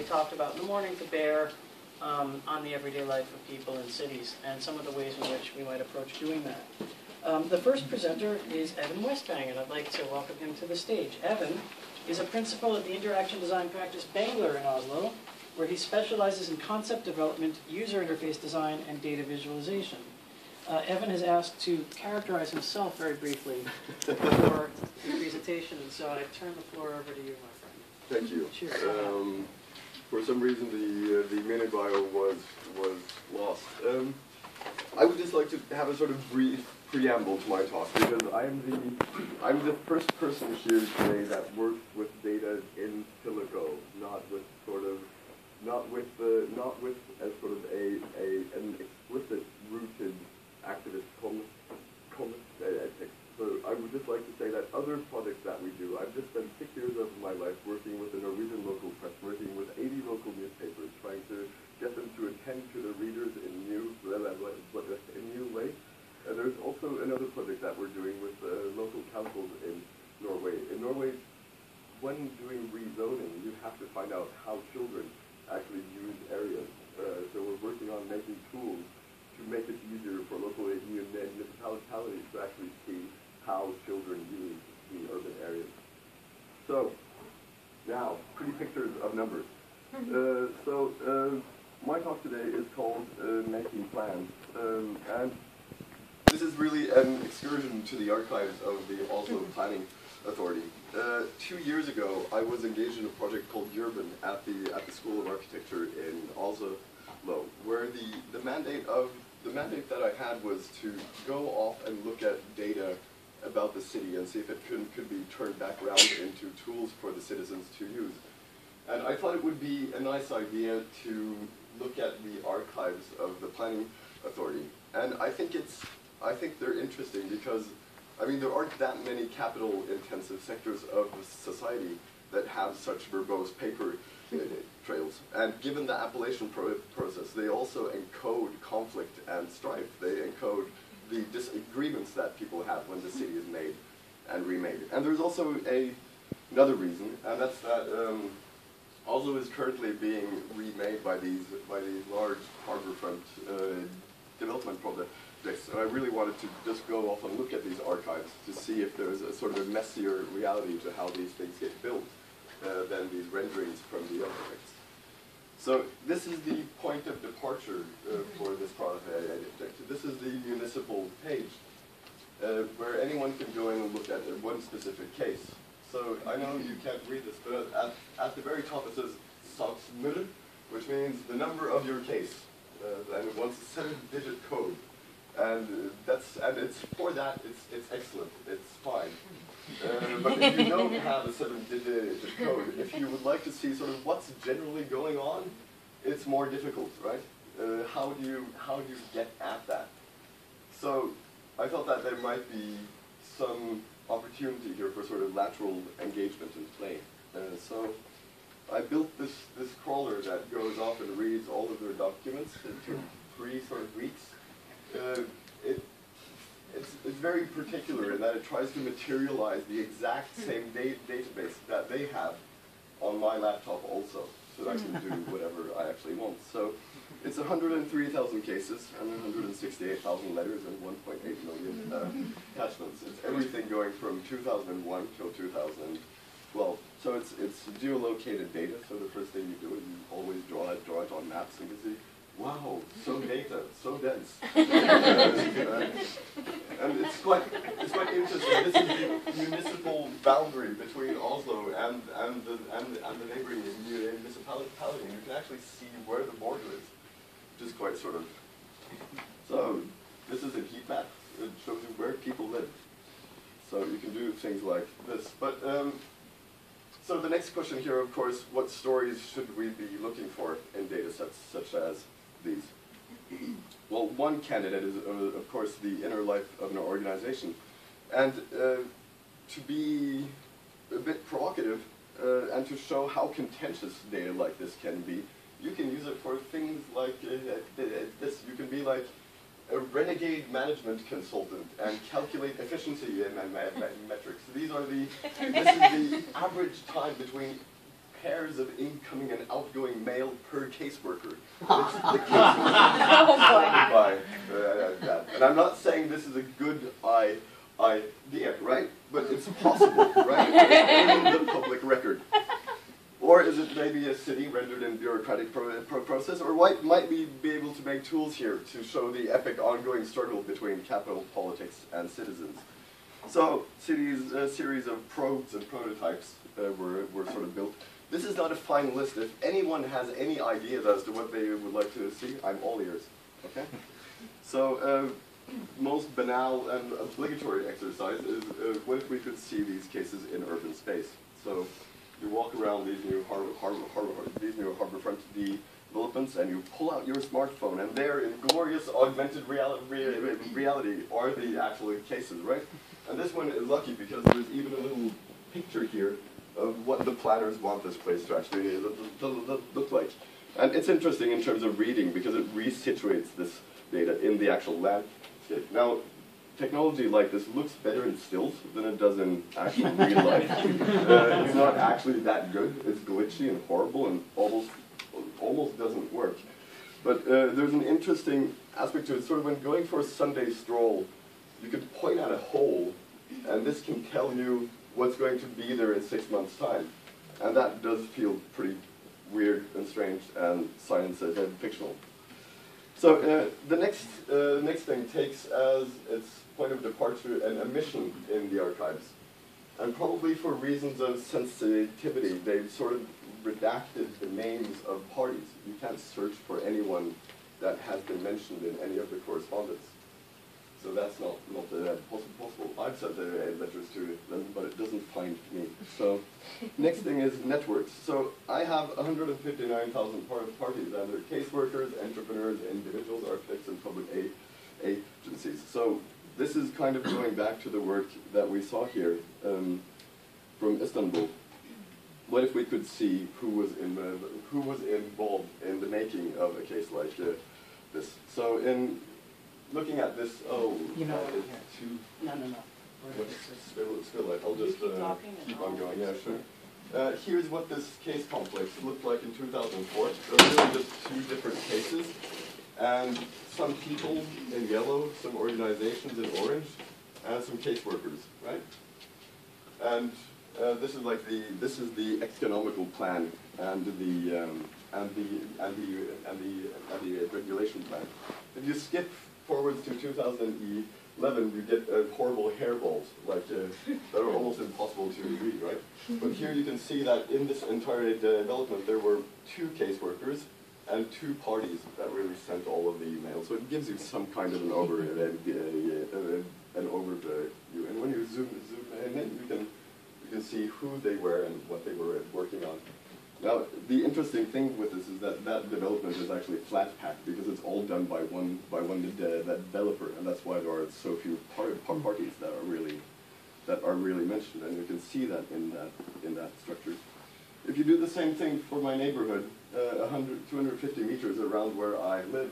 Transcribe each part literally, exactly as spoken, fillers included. we talked about in the morning to bear um, on the everyday life of people in cities and some of the ways in which we might approach doing that. Um, the first presenter is Evan Westvang, and I'd like to welcome him to the stage. Evan is a principal at the interaction design practice Bengler in Oslo, where he specializes in concept development, user interface design, and data visualization. Uh, Evan has asked to characterize himself very briefly for the presentation, and so I turn the floor over to you, my friend. Thank you. Cheers. Um, for some reason, the uh, the mini bio was was lost. Um, I would just like to have a sort of brief preamble to my talk, because I'm the I'm the first person here today that worked with data in silico, not with sort of not with the not with as sort of a, a an explicit rooted activist com, com, uh, ethics. So I would just like to say that other projects that we do, I've just spent six years of my life working with the Norwegian local press, working with eighty local newspapers, trying to get them to attend to the readers in new in new ways. Uh, there's also another project that we're doing with uh, local councils in Norway. In Norway, when doing rezoning, you have to find out how children actually use areas. Uh, so we're working on making tools to make it easier for local municipalities to actually see how children use the urban areas. So, now, pretty pictures of numbers. Uh, so, uh, my talk today is called uh, Making Plans. Um, and this is really an excursion to the archives of the Oslo Planning Authority. Uh, two years ago, I was engaged in a project called Urban at the at the School of Architecture in Oslo, where the the mandate of the mandate that I had was to go off and look at data about the city and see if it could could be turned back around into tools for the citizens to use. And I thought it would be a nice idea to look at the archives of the Planning Authority. And I think it's I think they're interesting because, I mean, there aren't that many capital-intensive sectors of society that have such verbose paper trails. And given the appellation pro process, they also encode conflict and strife. They encode the disagreements that people have when the city is made and remade. And there's also a, another reason, and that's that um, Oslo is currently being remade by these by these large harborfront uh, development projects. And I really wanted to just go off and look at these archives to see if there's a sort of a messier reality to how these things get built uh, than these renderings from the architects. So this is the point of departure uh, for this project. This is the municipal page uh, where anyone can go in and look at one specific case. So I know you can't read this, but at, at the very top it says saksnummer, which means the number of your case, uh, and it wants a seven-digit code. And that's and it's for that it's it's excellent, it's fine. Uh, but if you don't have a certain digit code, if you would like to see sort of what's generally going on, it's more difficult, right? Uh, how do you how do you get at that? So I thought that there might be some opportunity here for sort of lateral engagement and play. Uh, so I built this this crawler that goes off and reads all of their documents. It took three sort of weeks. Uh, it, it's, it's very particular in that it tries to materialize the exact same da database that they have on my laptop also, so that I can do whatever I actually want. So it's one hundred three thousand cases and one hundred sixty-eight thousand letters and one point eight million uh, attachments. It's everything going from two thousand one till two thousand twelve. So it's, it's geolocated data, so the first thing you do is you always draw it, draw it on maps, and you can see, wow, so data, so dense. And it's quite, it's quite interesting. This is the municipal boundary between Oslo and, and, the, and, the, and the neighboring municipality. You can actually see where the border is, which is quite sort of... So this is a heat map. It shows you where people live. So you can do things like this. But um, so the next question here, of course, what stories should we be looking for in data sets such as these? Well, one candidate is, uh, of course, the inner life of an organization. And uh, to be a bit provocative uh, and to show how contentious data like this can be, you can use it for things like uh, this. You can be like a renegade management consultant and calculate efficiency in metrics. These are the, this is the average time between pairs of incoming and outgoing mail per caseworker. The case by, uh, that. And I'm not saying this is a good I, I idea, right? But it's possible, right? It's in the public record. Or is it maybe a city rendered in bureaucratic pro pro process? Or what might we be able to make tools here to show the epic ongoing struggle between capital, politics, and citizens? So, cities, a series of probes and prototypes uh, were, were sort of built. This is not a fine list. If anyone has any ideas as to what they would like to see, I'm all ears. Okay? So, uh, most banal and obligatory exercise is uh, what if we could see these cases in urban space? So, you walk around these new harbor, harbor, harbor, these new harborfront developments, and you pull out your smartphone, and there, in glorious augmented reali re reality, are the actual cases, right? And this one is lucky because there's even a little picture here of what the planners want this place to actually look like. And it's interesting in terms of reading because it resituates this data in the actual landscape. Now, technology like this looks better in stills than it does in actual real life. Uh, it's not actually that good. It's glitchy and horrible and almost, almost doesn't work. But uh, there's an interesting aspect to it. Sort of when going for a Sunday stroll, you could point out a hole, and this can tell you what's going to be there in six months' time. And that does feel pretty weird and strange and science uh, fictional. So uh, the next, uh, next thing takes as its point of departure an omission in the archives. And probably for reasons of sensitivity, they've sort of redacted the names of parties. You can't search for anyone that has been mentioned in any of the correspondence. So that's not, not uh, possible. I've sent uh, letters to them, but it doesn't find me. So next thing is networks. So I have one hundred fifty-nine thousand parties, and they're caseworkers, entrepreneurs, individuals, architects, and public aid agencies. So this is kind of going back to the work that we saw here um, from Istanbul. What if we could see who was, in, uh, who was involved in the making of a case like uh, this? So in looking at this, oh, you know, uh, two. No, no, no. It's still like I'll just uh, keep on going. Yeah, sure. Uh, here's what this case complex looked like in two thousand four. There were really just two different cases, and some people in yellow, some organizations in orange, and some caseworkers, right? And uh, this is like the this is the economical plan and the um, and the and the and the and the regulation plan. If you skip forwards to two thousand eleven, you get uh, horrible hairballs like uh, that are almost impossible to read, right? But here you can see that in this entire development, there were two caseworkers and two parties that really sent all of the emails. So it gives you some kind of an over uh, uh, an overview. And when you zoom zoom in, you can you can see who they were and what they were working on. Now, the interesting thing with this is that that development is actually flat packed because it's all done by one by one de developer, and that's why there are so few par par parties that are really that are really mentioned, and you can see that in that in that structure. If you do the same thing for my neighborhood, uh, one hundred, two hundred fifty meters around where I live,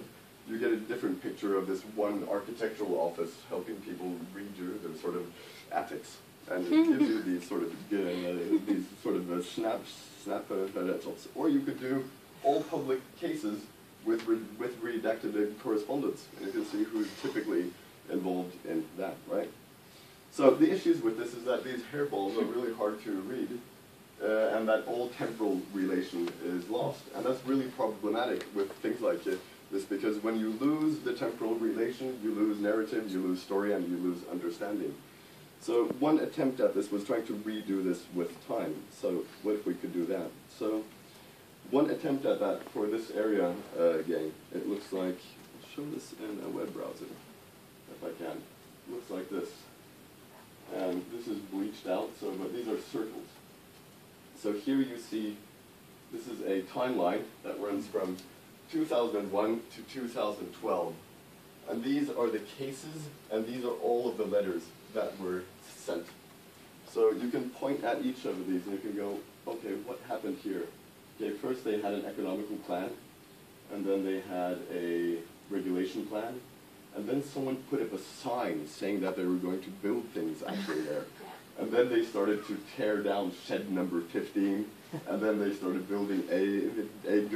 you get a different picture of this one architectural office helping people redo their sort of attics, and it gives you these sort of uh, these sort of uh, snaps. Or you could do all public cases with, re with redacted correspondence, and you can see who's typically involved in that, right? So the issues with this is that these hairballs are really hard to read, uh, and that all temporal relation is lost. And that's really problematic with things like this, because when you lose the temporal relation, you lose narrative, you lose story, and you lose understanding. So one attempt at this was trying to redo this with time. So what if we could do that? So one attempt at that for this area uh, again, it looks like, I'll show this in a web browser, if I can. It looks like this. And this is bleached out, so but these are circles. So here you see, this is a timeline that runs from two thousand one to two thousand twelve. And these are the cases, and these are all of the letters that were sent. So you can point at each of these and you can go, okay, what happened here? Okay, first they had an economical plan, and then they had a regulation plan, and then someone put up a sign saying that they were going to build things actually there. And then they started to tear down shed number fifteen, and then they started building a, a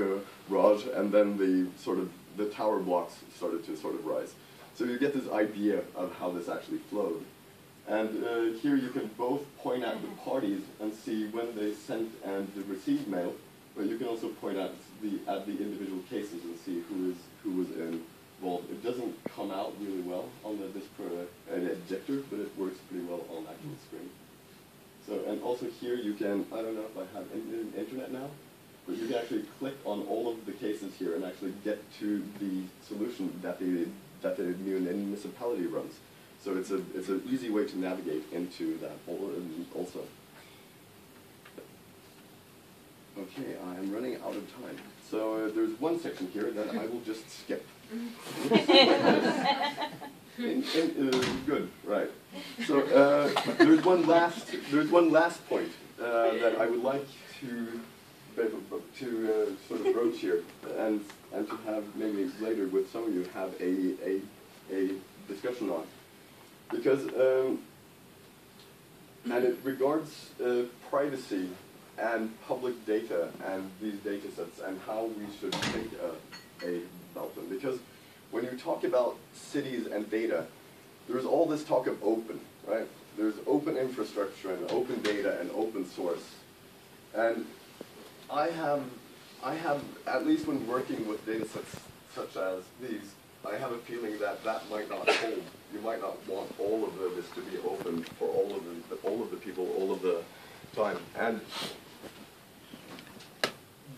garage, and then the sort of the tower blocks started to sort of rise. So you get this idea of how this actually flowed. And uh, here you can both point at the parties and see when they sent and received mail, but you can also point at the at the individual cases and see who is who was involved. It doesn't come out really well on the, this pro, uh, an ejector, but it works pretty well on actual screen. So, and also here you can, I don't know if I have in, in internet now, but you can actually click on all of the cases here and actually get to the solution that the that the municipality runs. So it's a it's an easy way to navigate into that also. Okay, I am running out of time. So uh, there's one section here that I will just skip. in, in, uh, good, right. So uh, there's one last there's one last point uh, that I would like to to uh, sort of broach here, and and to have maybe later with some of you have a a a discussion on. Because, um, and it regards uh, privacy and public data and these data sets and how we should think uh, a, about them. Because when you talk about cities and data, there's all this talk of open, right? There's open infrastructure and open data and open source. And I have, I have, at least when working with data sets such as these, I have a feeling that that might not hold. You might not want all of this to be open for all of the all of the people all of the time. And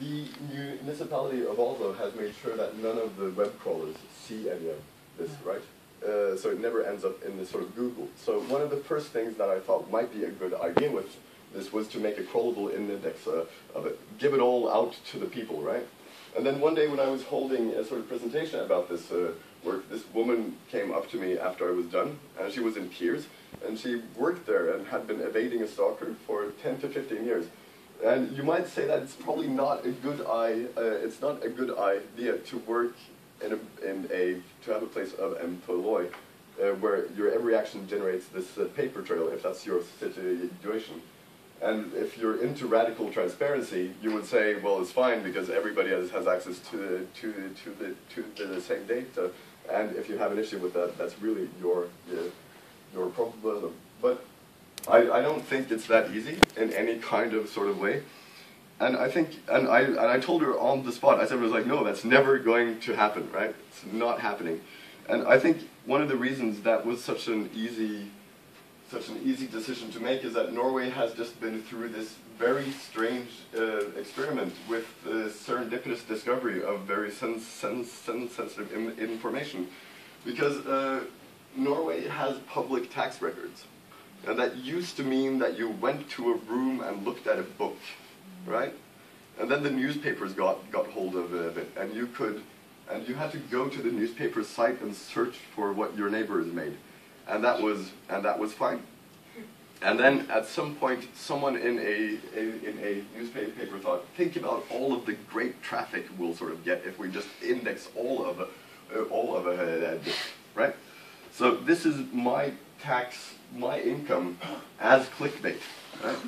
the municipality of Oslo has made sure that none of the web crawlers see any of this, right? Uh, so it never ends up in this sort of Google. So one of the first things that I thought might be a good idea with this was to make a crawlable index uh, of it, give it all out to the people, right? And then one day when I was holding a sort of presentation about this uh, work, this woman came up to me after I was done, and she was in tears, and she worked there and had been evading a stalker for ten to fifteen years. And you might say that it's probably not a good eye, uh, it's not a good idea to work in a, in a to have a place of employ, uh, where your every action generates this uh, paper trail, if that's your situation. And if you're into radical transparency, you would say, well, it's fine because everybody has, has access to the, to, to, the, to the same data. And if you have an issue with that, that's really your, your, your problem. But I, I don't think it's that easy in any kind of sort of way. And I think, and I, and I told her on the spot, I said, I was like, no, that's never going to happen, right? It's not happening. And I think one of the reasons that was such an easy such an easy decision to make is that Norway has just been through this very strange uh, experiment with uh, serendipitous discovery of very sens sens sens sensitive in information. Because uh, Norway has public tax records. And that used to mean that you went to a room and looked at a book, right? And then the newspapers got, got hold of it, and you could, and you had to go to the newspaper's site and search for what your neighbor has made. And that was and that was fine. And then at some point, someone in a, a in a newspaper thought, think about all of the great traffic we'll sort of get if we just index all of uh, all of uh, this, right? So this is my tax, my income as clickbait, right?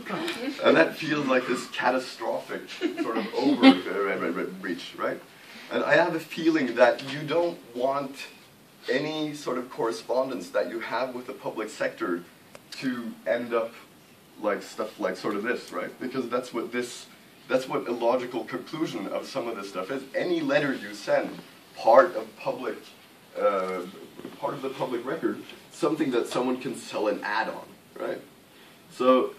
And that feels like this catastrophic sort of over breach, right? And I have a feeling that you don't want any sort of correspondence that you have with the public sector to end up like stuff like sort of this, right? Because that's what this, that's what a logical conclusion of some of this stuff is. Any letter you send, part of public, uh, part of the public record, something that someone can sell an ad on, right? So,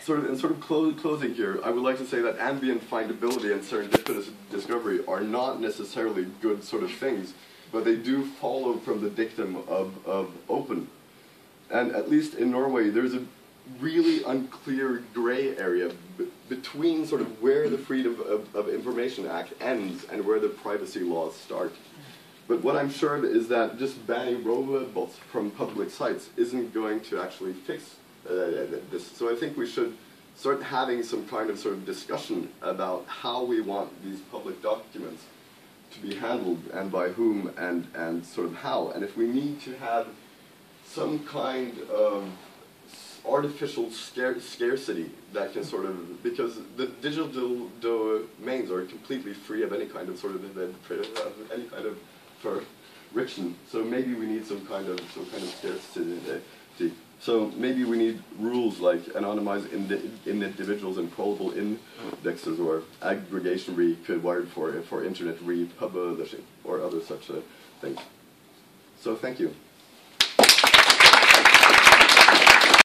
sort of in sort of clo closing here, I would like to say that ambient findability and serendipitous discovery are not necessarily good sort of things, but they do follow from the dictum of, of open. And at least in Norway, there's a really unclear gray area b between sort of where the Freedom of, of Information Act ends and where the privacy laws start. But what I'm sure of is that just banning robots from public sites isn't going to actually fix uh, this. So I think we should start having some kind of sort of discussion about how we want these public documents to be handled, and by whom, and, and sort of how. And if we need to have some kind of artificial scar scarcity that can sort of, because the digital do domains are completely free of any kind of sort of, of any kind of friction. So maybe we need some kind of some kind of scarcity. So maybe we need rules like anonymized indi in individuals and probable indexes or aggregation required for for internet republishing or other such uh, things. So thank you.